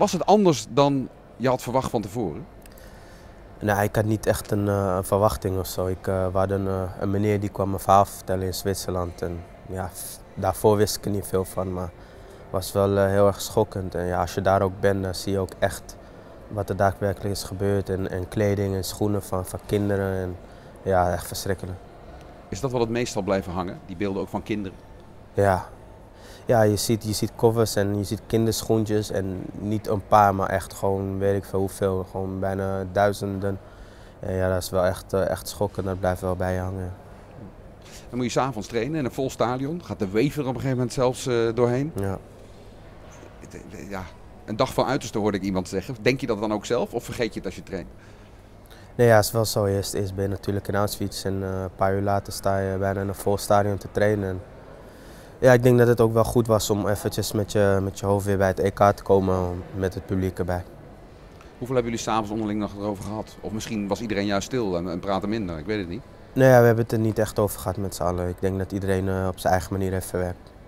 Was het anders dan je had verwacht van tevoren? Nee, ik had niet echt een verwachting of zo. We hadden een meneer die kwam me verhaal vertellen in Zwitserland. En ja, daarvoor wist ik er niet veel van, maar het was wel heel erg schokkend. En ja, als je daar ook bent, dan zie je ook echt wat er daadwerkelijk is gebeurd. En kleding en schoenen van kinderen. En ja, echt verschrikkelijk. Is dat wel het meest zal blijven hangen, die beelden ook van kinderen? Ja. Ja, je ziet covers en je ziet kinderschoentjes en niet een paar, maar echt gewoon weet ik veel hoeveel, gewoon bijna duizenden. En ja, dat is wel echt schokkend, dat blijft wel bij je hangen. Dan moet je s'avonds trainen in een vol stadion, gaat de wever op een gegeven moment zelfs doorheen. Ja. Ja, een dag van uiterste hoorde ik iemand zeggen. Denk je dat dan ook zelf of vergeet je het als je traint? Nee, ja, het is wel zo. Eerst ben je natuurlijk in Auschwitz en een paar uur later sta je bijna in een vol stadion te trainen. En ja, ik denk dat het ook wel goed was om eventjes met je hoofd weer bij het EK te komen met het publiek erbij. Hoeveel hebben jullie s'avonds onderling nog erover gehad? Of misschien was iedereen juist stil en praatte minder, ik weet het niet. Nee, ja, we hebben het er niet echt over gehad met z'n allen. Ik denk dat iedereen op zijn eigen manier heeft verwerkt.